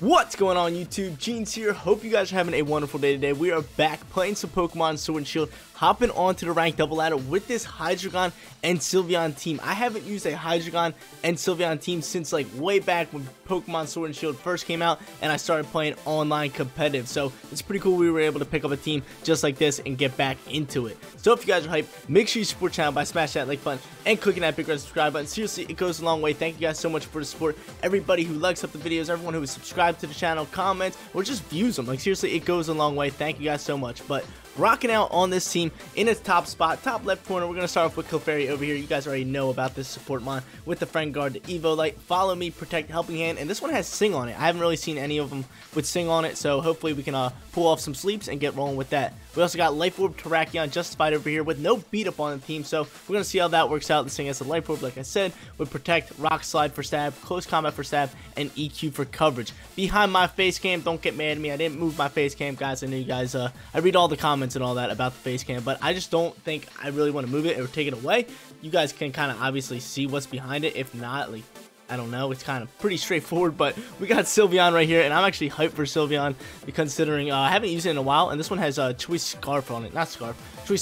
What's going on YouTube? Jeans here. Hope you guys are having a wonderful day today. We are back playing some Pokemon Sword and Shield, hopping onto the ranked double ladder with this Hydreigon and Sylveon team. I haven't used a Hydreigon and Sylveon team since like way back when Pokemon Sword and Shield first came out and I started playing online competitive. So it's pretty cool we were able to pick up a team just like this and get back into it. So if you guys are hyped, make sure you support the channel by smashing that like button and clicking that big red subscribe button. Seriously, it goes a long way. Thank you guys so much for the support. Everybody who likes up the videos, everyone who is subscribed to the channel, comments, or just views them. Like seriously, it goes a long way. Thank you guys so much. But rocking out on this team in its top spot, top left corner, we're gonna start off with Clefairy over here. You guys already know about this support mon with the friend guard, the Evo Light, Follow Me, Protect, Helping Hand, and this one has Sing on it. I haven't really seen any of them with Sing on it, so hopefully we can pull off some sleeps and get rolling with that. We also got Life Orb, Terrakion, Justified over here with no beat up on the team, so we're gonna see how that works out. This thing has a Life Orb, like I said, with Protect, Rock Slide for stab, Close Combat for stab, and EQ for coverage. Behind my face cam, don't get mad at me. I didn't move my face cam, guys. I know you guys, I read all the comments and all that about the face cam, but I just don't think I really want to move it or take it away. You guys can kind of obviously see what's behind it. If not, like, I don't know, it's kind of pretty straightforward. But we got Sylveon right here, and I'm actually hyped for Sylveon considering I haven't used it in a while, and this one has a Choice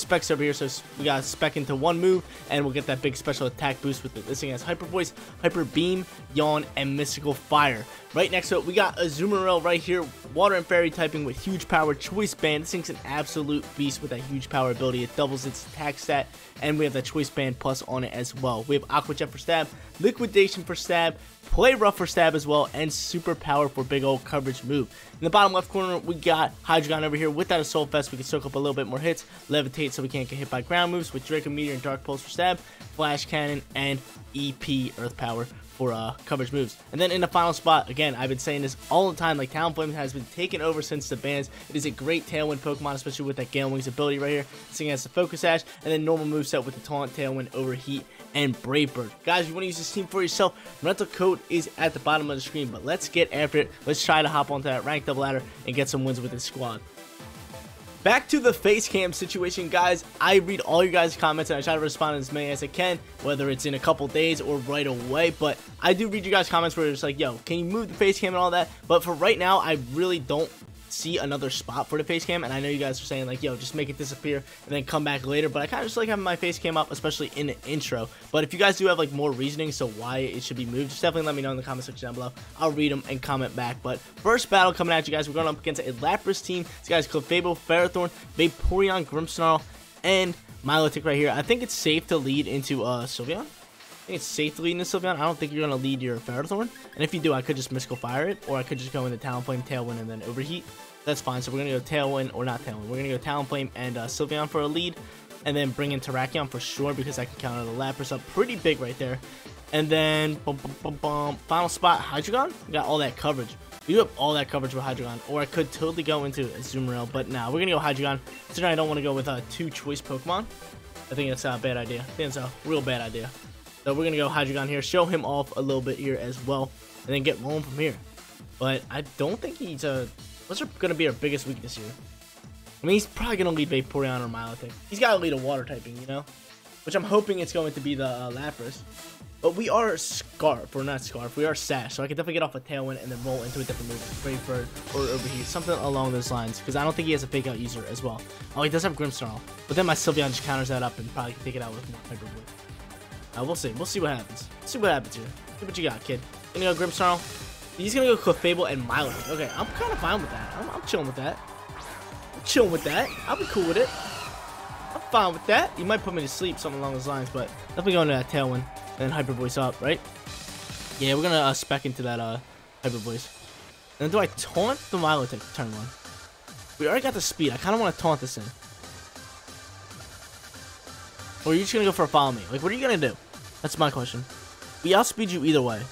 Specs over here, so we got Spec into one move, and we'll get that big special attack boost with it. This thing has Hyper Voice, Hyper Beam, Yawn, and Mystical Fire. Right next to it, we got Azumarill right here, Water and Fairy typing with huge power, Choice Band. This thing's an absolute beast with that huge power ability. It doubles its attack stat, and we have that Choice Band Plus on it as well. We have Aqua Jet for stab, Liquidation for stab, Play Rough for stab as well, and Super Power for big old coverage move. In the bottom left corner, we got Hydreigon over here. With that Assault Vest, we can soak up a little bit more hits, Levitate so we can't get hit by ground moves, with Draco Meteor and Dark Pulse for stab, Flash Cannon, and EP Earth Power for coverage moves. And then in the final spot, again, I've been saying this all the time, like Talonflame has been taken over since the bans. It is a great Tailwind Pokemon, especially with that Gale Wings ability right here. This thing has the Focus Sash, and then normal moveset with the Taunt, Tailwind, Overheat, and Brave Bird. Guys, if you want to use this team for yourself, rental code is at the bottom of the screen, but let's get after it. Let's try to hop onto that ranked double ladder and get some wins with this squad. Back to the face cam situation, guys. I read all you guys' comments and I try to respond as many as I can, whether it's in a couple days or right away, but I do read you guys' comments where it's like, yo, can you move the face cam and all that? But for right now, I really don't see another spot for the face cam, and I know you guys are saying like, yo, just make it disappear and then come back later, but I kind of just like having my face cam up, especially in the intro. But if you guys do have like more reasoning so why it should be moved, just definitely let me know in the comment section down below. I'll read them and comment back. But first battle coming at you guys, we're going up against a Lapras team. This guy's Clefable, Ferrothorn, Vaporeon, Grimmsnarl, and Milotic right here. I think it's safe to lead into Sylveon. I think it's safe to lead into Sylveon. I don't think you're going to lead your Ferrothorn. And if you do, I could just Mystical Fire it, or I could just go into Talonflame, Tailwind, and then Overheat. That's fine. So we're going to go Tailwind, or not Tailwind. We're going to go Talonflame and Sylveon for a lead, and then bring in Terrakion for sure, because I can counter the Lapras up pretty big right there. And then, final spot, Hydreigon. We got all that coverage. We do have all that coverage with Hydreigon, or I could totally go into Azumarill, but nah, we're going to go Hydreigon. So I don't want to go with two choice Pokemon. I think that's a bad idea. I think that's a real bad idea. So we're going to go Hydreigon here, show him off a little bit here as well, and then get rolling from here. But I don't think he's what's going to be our biggest weakness here? I mean, he's probably going to lead Vaporeon or Milotic. He's got to lead a water typing, you know? Which I'm hoping it's going to be the Lapras. But we are Scarf, or not Scarf, we are Sash, so I can definitely get off a Tailwind and then roll into a different move, Brave Bird, or Overheat, something along those lines, because I don't think he has a Fake Out user as well. Oh, he does have Grimmsnarl, but then my Sylveon just counters that up and probably can take it out with more Hyper Void. We'll see. We'll see what happens. Let's see what happens here. See what you got, kid. Gonna go Grimmsnarl. He's gonna go Clefable and Milotic. Okay, I'm kind of fine with that. I'm chilling with that. I'm chilling with that. I'll be cool with it. I'm fine with that. You might put me to sleep, something along those lines, but definitely go into that Tailwind and then Hyper Voice up, right? Yeah, we're gonna spec into that Hyper Voice. And then do I taunt the Milotic turn one? We already got the speed. I kind of want to taunt this in. Or are you just gonna go for a Follow Me? Like, what are you gonna do? That's my question. We outspeed you either way.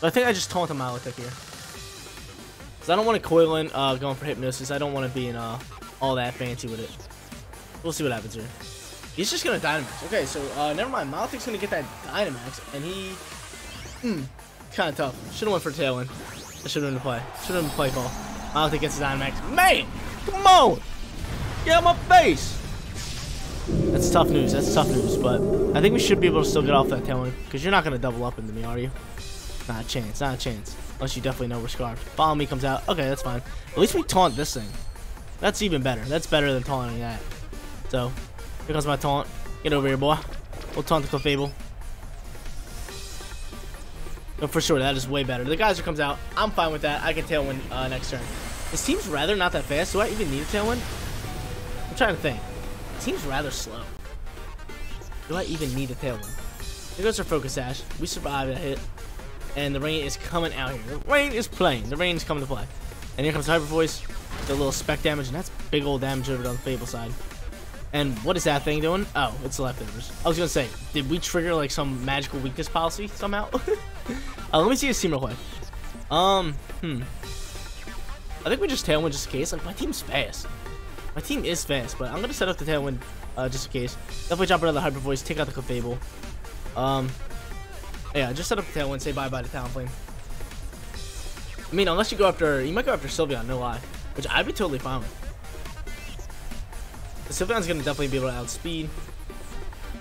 But I think I just taunt a Milotic here. Because I don't want to coil in going for Hypnosis. I don't want to be in all that fancy with it. We'll see what happens here. He's just going to Dynamax. Okay, so never mind. Milotic's going to get that Dynamax. And he... kind of tough. Should have went for Tailwind. That should have been the play. Should have been the play call. Milotic gets the Dynamax. Man! Come on! Get out my face! That's tough news. That's tough news, but I think we should be able to still get off that Tailwind, because you're not going to double up into me, are you? Not a chance, not a chance. Unless you definitely know we're scarfed. Follow Me comes out. Okay, that's fine. At least we taunt this thing. That's even better. That's better than taunting that. So, here comes my taunt. Get over here, boy. We'll taunt the Clefable. No, for sure, that is way better. The Geyser comes out. I'm fine with that. I can Tailwind next turn. This team's rather not that fast. Do I even need a Tailwind? I'm trying to think. It seems rather slow. Do I even need a Tailwind? Here goes our Focus Ash. We survived that hit. And the rain is coming out here. The rain is playing. The rain is coming to play. And here comes Hyper Voice. The little spec damage. And that's big old damage over on the Fable side. And what is that thing doing? Oh, it's Leftovers. I was going to say, did we trigger like some magical weakness policy somehow? Let me see his team real quick. I think we just Tailwind just in case. Like, my team's fast. My team is fast, but I'm going to set up the Tailwind just in case. Definitely drop another Hyper Voice, take out the Clefable. Yeah, just set up the Tailwind, say bye-bye to Talonflame. I mean, unless you go after... You might go after Sylveon, no lie. Which I'd be totally fine with. Sylveon's going to definitely be able to outspeed.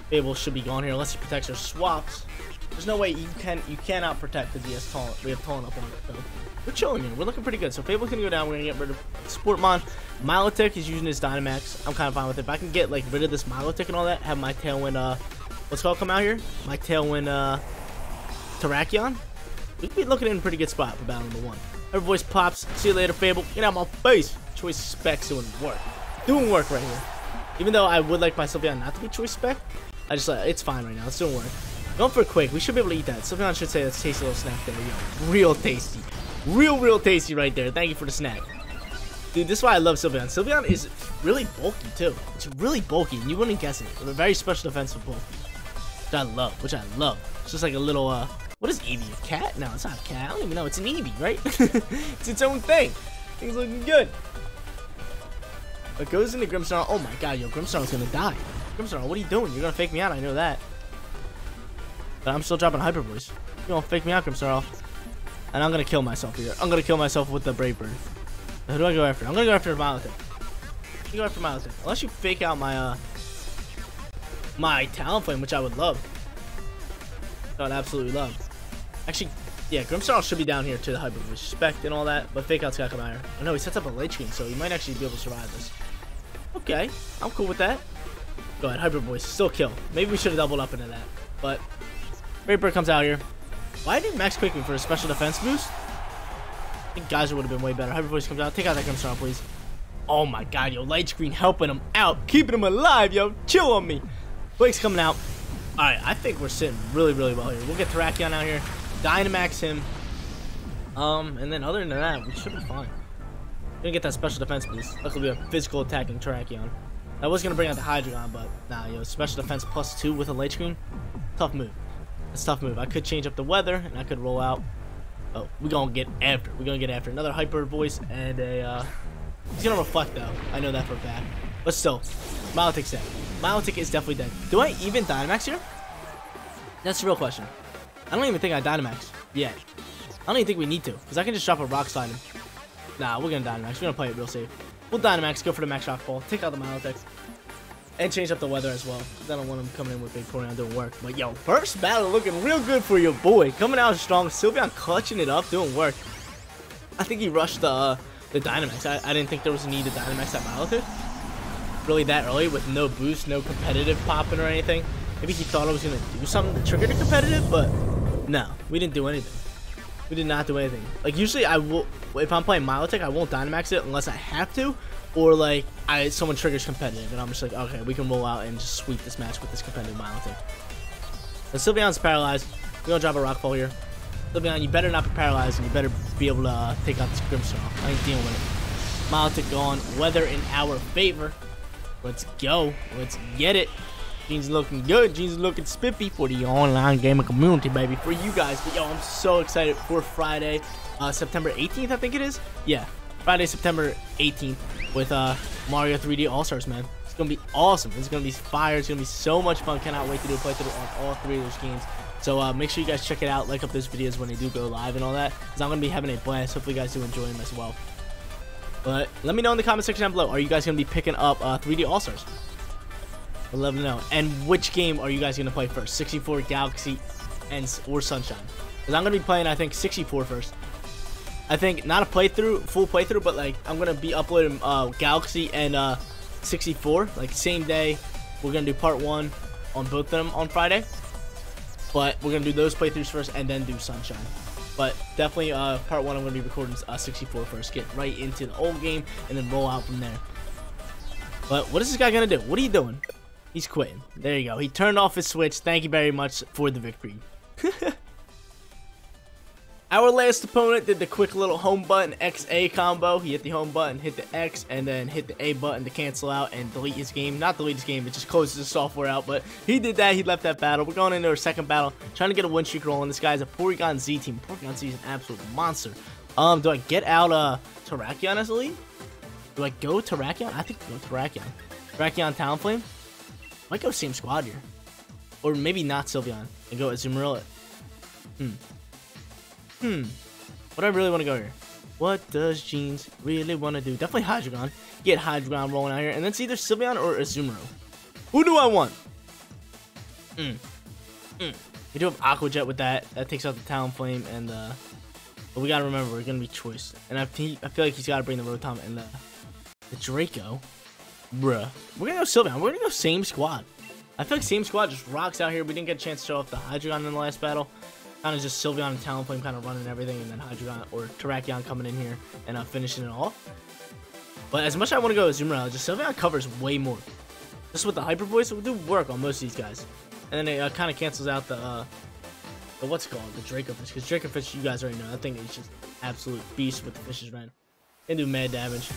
Fable should be gone here unless he protects or swaps. There's no way you cannot protect because he has Taunt. We have Taunt up on it, so we're chilling here. We're looking pretty good. So Fable's gonna go down. We're gonna get rid of Sportmon. Milotic is using his Dynamax. I'm kind of fine with it. If I can get like rid of this Milotic and all that, have my Tailwind come out here. My Tailwind Terrakion. We'd be looking in a pretty good spot for battle number one. Her voice pops. See you later, Fable. Get out my face. Choice Specs doing work. Doing work right here. Even though I would like my Sylveon not to be Choice Spec, I just it's fine right now. It's doing work. Going for a Quake. We should be able to eat that. Sylveon should say that's a tasty little snack there. Yo, real tasty. Real tasty right there. Thank you for the snack. Dude, this is why I love Sylveon. Sylveon is really bulky, too. It's really bulky, and you wouldn't guess it. It's a very special defensive bulk. Which I love. It's just like a little, what is Eevee? A cat? No, it's not a cat. I don't even know. It's an Eevee, right? It's its own thing. Thing's looking good. It goes into Grimmsnarl. Oh, my God, yo. Grimmsnarl's going to die. Grimmsnarl, what are you doing? You're going to fake me out. I know that. But I'm still dropping Hyper Voice. You don't fake me out, Grimmsnarl. And I'm going to kill myself here. I'm going to kill myself with the Brave Bird. Now, who do I go after? I'm going to go after Milotic. You go after Milotic. Unless you fake out my my Talonflame, which I would love. I would absolutely love. Actually, yeah, Grimmsnarl should be down here to the Hyper Voice. Respect and all that, but fake out's got to come out here. Oh, no, he sets up a Lich King, so he might actually be able to survive this. Okay, I'm cool with that. Go ahead, Hyper Voice. Still kill. Maybe we should have doubled up into that, but... Brave Bird comes out here. Why did Max Quick me for a special defense boost? I think Geyser would have been way better. Hyper Voice comes out. Take out that Grimmsnarl, please. Oh my God, yo. Light Screen helping him out. Keeping him alive, yo. Chill on me. Blake's coming out. All right, I think we're sitting really well here. We'll get Terrakion out here. Dynamax him. And then other than that, we should be fine. We're gonna get that special defense boost. Luckily, we have physical attacking Terrakion. I was gonna bring out the Hydreigon, but nah, yo. Special defense +2 with a Light Screen. Tough move. That's a tough move. I could change up the weather, and I could roll out. Oh, we're going to get after. We're going to get after. Another Hyper Voice and a... He's going to Reflect, though. I know that for a fact. But still, Milotic's dead. Milotic is definitely dead. Do I even Dynamax here? That's the real question. I don't even think I Dynamax yet. I don't even think we need to, because I can just drop a Rock Slide him. Nah, we're going to Dynamax. We're going to play it real safe. We'll Dynamax, go for the Max Shock Ball, take out the Milotic. And change up the weather as well. I don't want him coming in with big Vaporeon doing work. But yo, first battle looking real good for your boy. Coming out strong. Sylveon clutching it up, doing work. I think he rushed the Dynamax. I didn't think there was a need to Dynamax that Milotic really that early with no boost, no competitive popping or anything. Maybe he thought I was going to do something to trigger the competitive, but no. We didn't do anything. We did not do anything. Like, usually I will, if I'm playing Milotic, I won't Dynamax it unless I have to. Or, like, someone triggers competitive, and I'm just like, okay, we can roll out and just sweep this match with this competitive Milotic. And Sylveon's paralyzed. We're going to drop a Rock Fall here. Sylveon, you better not be paralyzed, and you better be able to take out this Grimmsnarl. I ain't dealing with it. Milotic gone. Weather in our favor. Let's go. Let's get it. Jeans looking good. Jeans looking spiffy for the online gaming community, baby. For you guys. But, yo, I'm so excited for Friday, September 18th, I think it is. Yeah. Friday, September 18th with Mario 3D All-Stars, man. It's going to be awesome. It's going to be fire. It's going to be so much fun. Cannot wait to do a playthrough on all three of those games. So make sure you guys check it out. Like up those videos when they do go live and all that. Because I'm going to be having a blast. Hopefully you guys do enjoy them as well. But let me know in the comment section down below. Are you guys going to be picking up 3D All-Stars? I'd love to know. And which game are you guys going to play first? 64 Galaxy and or Sunshine, because I'm gonna be playing, I think, 64 first. I think not a playthrough, full playthrough, but like I'm gonna be uploading Galaxy and 64 like same day. We're gonna do part one on both of them on Friday, but we're gonna do those playthroughs first and then do Sunshine. But definitely part one, I'm gonna be recording 64 first, get right into the old game and then roll out from there. But what is this guy gonna do? What are you doing? He's quitting. There you go. He turned off his Switch. Thank you very much for the victory. Our last opponent did the quick little home button XA combo. He hit the home button, hit the X, and then hit the A button to cancel out and delete his game. Not delete his game, it just closes the software out, but he did that. He left that battle. We're going into our second battle, trying to get a win streak rolling. This guy's a Porygon Z team. Porygon Z is an absolute monster. Do I get out Terrakion as a lead? Do I go Terrakion? I think I go Terrakion. Terrakion, Talonflame? Might go same squad here. Or maybe not Sylveon and go Azumarill. What do I really want to go here? What does Jeans really want to do? Definitely Hydreigon. Get Hydreigon rolling out here. And then it's either Sylveon or Azumarill. Who do I want? We do have Aqua Jet with that. That takes out the Talonflame. And but we got to remember, we're going to be Choice. And I feel like he's got to bring the Rotom and the Draco. Bruh. We're going to go Sylveon. We're going to go same squad. I feel like same squad just rocks out here. We didn't get a chance to show off the Hydreigon in the last battle. Kind of just Sylveon and Talonflame kind of running everything, and then Hydreigon or Terrakion coming in here and finishing it off. But as much as I want to go Azumarill, just Sylveon covers way more. Just with the Hyper Voice, it will do work on most of these guys. And then it kind of cancels out the what's it called, the Dracofish, because Dracofish, you guys already know, I think it's just absolute beast with the fishes, man. Can do mad damage.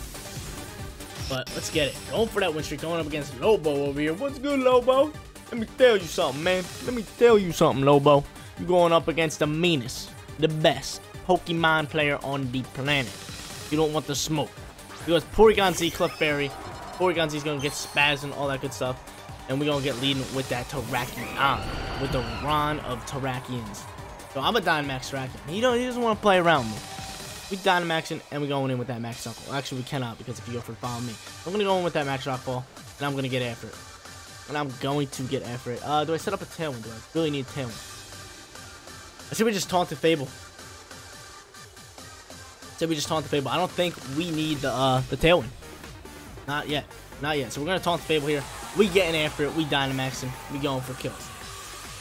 But let's get it. Going for that win streak. Going up against Lobo over here. What's good, Lobo? Let me tell you something, man. Let me tell you something, Lobo. You're going up against the meanest, the best Pokemon player on the planet. You don't want the smoke. Because Porygon Z, Clefairy, Porygon Z's going to get spazzed and all that good stuff. And we're going to get leading with that Terrakion, with the Ron of Terrakions. So I'm a Dynamax Terrakion. He doesn't want to play around with me. We Dynamaxing, and we're going in with that Max Knuckle. Actually, we cannot, because if you go for Follow Me. I'm going to go in with that Max Rock Ball, and I'm going to get after it. And I'm going to get after it. Do I set up a Tailwind? Do I really need a Tailwind? I said we just taunt the Fable. I don't think we need the Tailwind. Not yet. So we're going to taunt the Fable here. We getting after it. We Dynamaxing. We going for kills.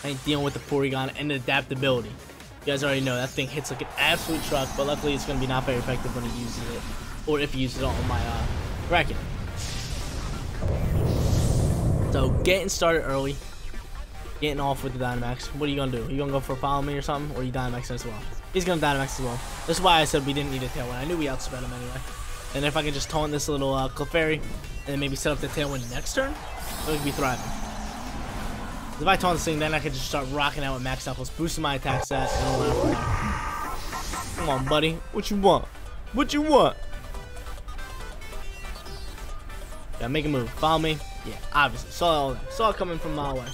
I ain't dealing with the Porygon and the Adaptability. You guys already know that thing hits like an absolute truck, but luckily it's going to be not very effective when he uses it. Or if he uses it on my bracket. So getting started early. Getting off with the Dynamax. What are you going to do? Are you going to go for Follow Me or something? Or are you Dynamaxing as well? He's going to Dynamax as well. That's why I said we didn't need a Tailwind. I knew we outspent him anyway. And if I could just taunt this little Clefairy and then maybe set up the Tailwind next turn, it would be thriving. If I taunt this thing, then I could just start rocking out with Max Knuckles, boosting my attack stats, and all that. Come on, buddy. What you want? What you want? Gotta make a move. Follow Me. Yeah, obviously. Saw all that. Saw it coming from my way.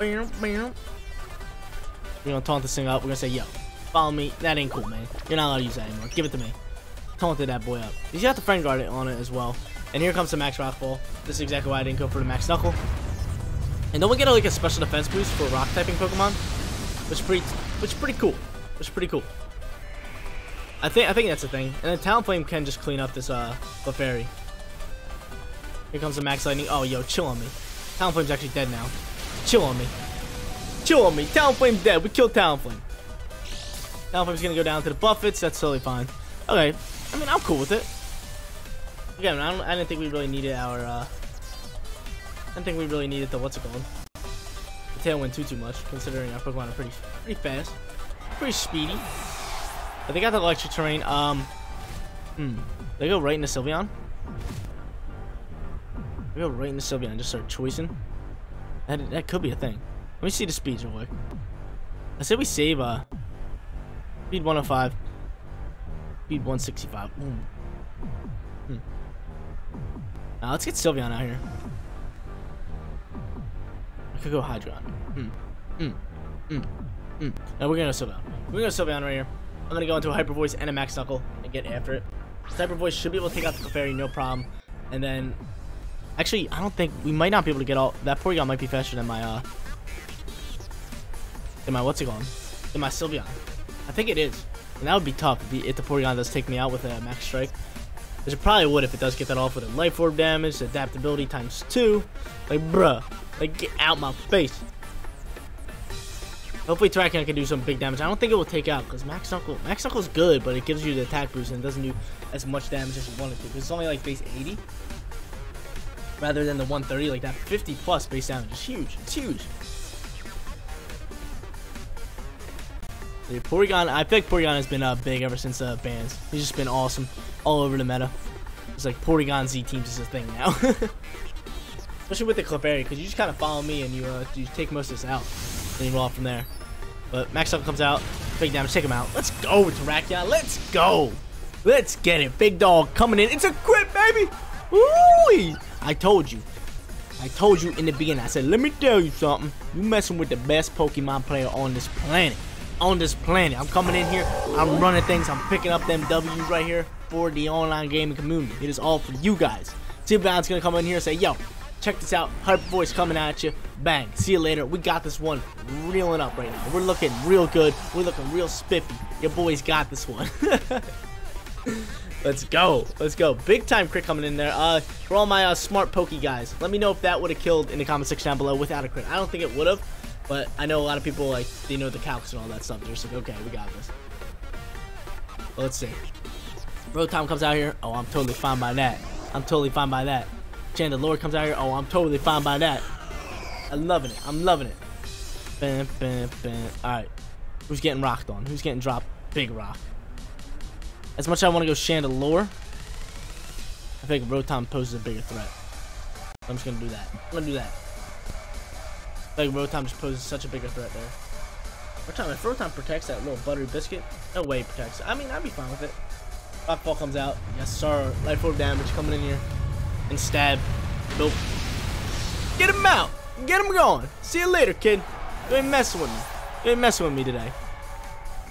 We're gonna taunt this thing up. We're gonna say, yo, follow me. That ain't cool, man. You're not allowed to use that anymore. Give it to me. Taunted that boy up. He's got the friend guard on it as well. And here comes the Max Rock Ball. This is exactly why I didn't go for the Max Knuckle. And then we get like a special defense boost for rock typing Pokemon, which is pretty cool. I think that's the thing. And then Talonflame can just clean up this Clefairy. Here comes the Max Lightning. Oh, yo, chill on me. Talonflame's actually dead now. Chill on me. Chill on me. Talonflame's dead. We killed Talonflame. Talonflame's gonna go down to the Buffets. That's totally fine. Okay. I mean, I'm cool with it. Again, I didn't think we really needed our, the, what's it called? The Tailwind too much, considering our Pokemon are pretty fast. Pretty speedy. But they got the Electric Terrain. They go right into Sylveon. And just start choosing. That could be a thing. Let me see the speeds real quick. I said we save speed 105, speed 165. Now let's get Sylveon out here. I could go Hydreigon. Now we're gonna go Sylveon. Right here. I'm gonna go into a Hyper Voice and a Max Knuckle and get after it. This Hyper Voice should be able to take out the Clefairy, no problem. And then actually, I don't think we might not be able to get all that. Porygon might be faster than my than my Sylveon. I think it is. And that would be tough if the Porygon does take me out with a Max Strike. Which it probably would if it does get that off with a Life Orb damage, adaptability ×2. Like, bruh. Like, get out my face. Hopefully Terrakion can do some big damage. I don't think it will take out, because Max Knuckle's good, but it gives you the attack boost and it doesn't do as much damage as you want it to. Because it's only like base 80. Rather than the 130, like that 50 plus base damage is huge. It's huge. Dude, Porygon, I feel like Porygon has been big ever since bans. He's just been awesome all over the meta. It's like Porygon Z teams is a thing now. Especially with the Clefairy, because you just kind of follow me and you take most of this out. Then you roll off from there. But Max Up comes out. Big damage, take him out. Let's go, Terrakion. Let's go. Let's get it. Big dog coming in. It's a crit, baby. Woo! I told you in the beginning. I said, let me tell you something. You messing with the best Pokemon player on this planet. I'm coming in here, I'm running things, I'm picking up them W's right here for the online gaming community. It is all for you guys. Sylveon's gonna come in here and say, yo, check this out, Hyper Voice coming at you, bang, see you later. We got this one reeling up right now. We're looking real good, we're looking real spiffy. Your boys got this one. Let's go, let's go. Big time crit coming in there. For all my smart pokey guys, let me know if that would have killed in the comment section down below without a crit. I don't think it would have. But I know a lot of people, like, they know the calcs and all that stuff. They're just like, okay, we got this. Well, let's see. Rotom comes out here. Oh, I'm totally fine by that. Chandelure comes out here. Oh, I'm totally fine by that. I'm loving it. Bam, bam, bam. All right. Who's getting rocked on? Who's getting dropped? Big rock. As much as I want to go Chandelure, I think Rotom poses a bigger threat. I'm just going to do that. Like, Rotom just poses such a bigger threat there. If Rotom protects that little buttery biscuit, no way it protects. I mean, I'd be fine with it. Rock Ball comes out. Yes, sir. Life Orb damage coming in here. And stab. Nope. Get him out. Get him going. See you later, kid. You ain't messing with me. Today.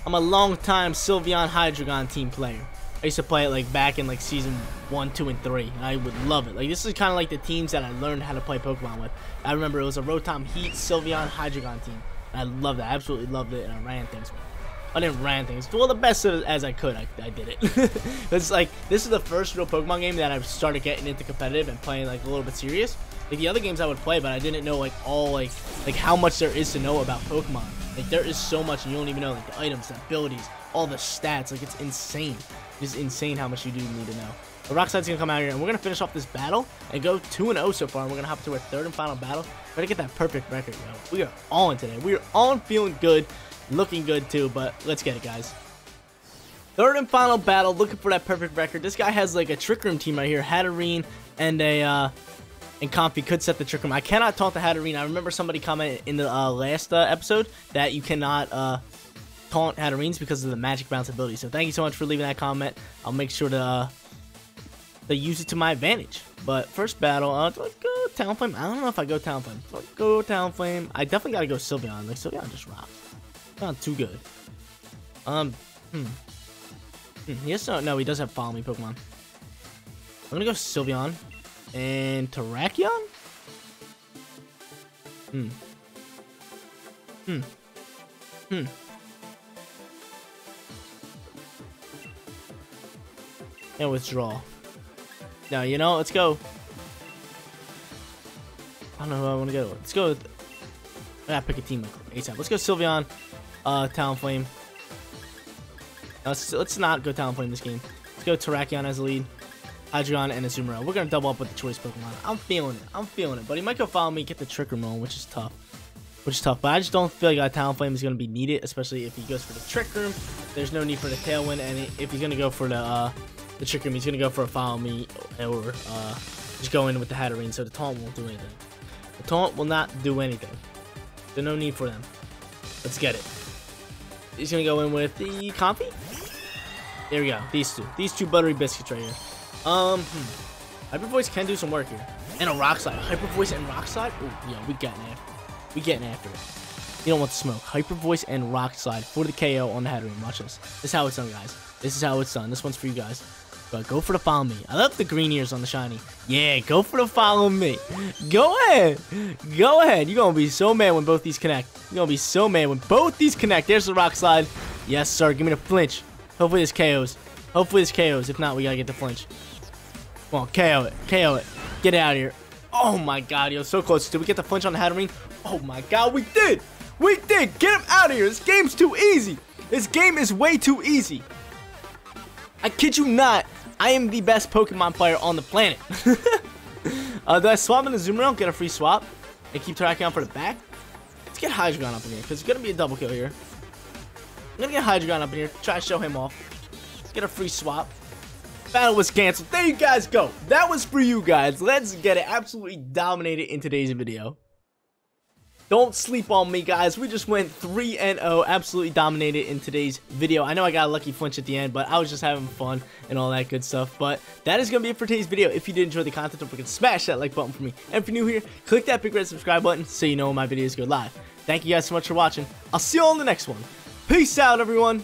I'm a long-time Sylveon Hydreigon team player. I used to play it, like, back in, like, season 1, 2, and 3. And I would love it. Like, this is kind of like the teams that I learned how to play Pokemon with. I remember it was a Rotom, Heat, Sylveon, Hydreigon team. And I loved that. I absolutely loved it. And I ran things with it. I didn't ran things. Well, the best as I could, I did it. It's like, this is the first real Pokemon game that I've started getting into competitive and playing, like, a little bit serious. Like, the other games I would play, but I didn't know, like, all, like how much there is to know about Pokemon. Like, there is so much, and you don't even know, like, the items, the abilities, all the stats. Like, it's insane. It's insane how much you do need to know. But Rockslide's gonna come out here, and we're gonna finish off this battle and go 2-0 so far. And we're gonna hop to our third and final battle. We're gonna get that perfect record, yo. We are on today. We are on, feeling good, looking good too. But let's get it, guys. Third and final battle, looking for that perfect record. This guy has like a Trick Room team right here, Hatterene and a and Confey could set the Trick Room. I cannot taunt the Hatterene. I remember somebody commented in the last episode that you cannot taunt Hatterenes because of the magic bounce ability. So thank you so much for leaving that comment. I'll make sure to use it to my advantage. But first battle, do I go Talonflame? I don't know if I go Talonflame. Do I go Talonflame? I definitely gotta go Sylveon. Like, Sylveon just rocked. Not too good. Yes, no, he does have follow me Pokemon. I'm gonna go Sylveon and Terrakion. And withdraw. Now, you know, let's go. I don't know who I want to go. Let's go. I gotta pick a team ASAP. Let's go Sylveon, Talonflame. No, let's not go Talonflame this game. Let's go Terrakion as a lead. Hydreigon and Azumarill. We're gonna double up with the choice Pokemon. I'm feeling it. But he might go follow me, get the Trick Room on, which is tough. But I just don't feel like Talonflame is gonna be needed, especially if he goes for the Trick Room. There's no need for the Tailwind, and if he's gonna go for the Trick Room, he's gonna go for a follow me or just go in with the Hatterene, so the taunt won't do anything. The taunt will not do anything. There's no need for them. Let's get it. He's gonna go in with the Confey. There we go. These two buttery biscuits right here. Hyper Voice can do some work here. And a Rock Slide. Hyper Voice and Rock Slide? Oh yeah, we getting after it. You don't want the smoke. Hyper Voice and Rock Slide for the KO on the Hatterene. Watch this. This is how it's done, guys. This one's for you guys. But go for the follow me. I love the green ears on the shiny. Yeah, go for the follow me. Go ahead. Go ahead. You're going to be so mad when both these connect. You're going to be so mad when both these connect. There's the rock slide. Yes, sir. Give me the flinch. Hopefully this KOs. Hopefully this KOs. If not, we got to get the flinch. Come on, KO it. KO it. Get out of here. Oh, my God. Yo, so close. Did we get the flinch on the Hatterene? Oh, my God. We did. We did. Get him out of here. This game's too easy. This game is way too easy. I kid you not. I am the best Pokemon player on the planet. Do I swap in the Azumarill? Get a free swap. And keep Terrakion for the back. Let's get Hydreigon up in here. Because it's going to be a double kill here. I'm going to get Hydreigon up in here. Try to show him off. Get a free swap. Battle was canceled. There you guys go. That was for you guys. Let's get it. Absolutely dominated in today's video. Don't sleep on me, guys. We just went 3-0, absolutely dominated in today's video. I know I got a lucky flinch at the end, but I was just having fun and all that good stuff. But that is going to be it for today's video. If you did enjoy the content, don't forget to smash that like button for me. And if you're new here, click that big red subscribe button so you know when my videos go live. Thank you guys so much for watching. I'll see you all in the next one. Peace out, everyone.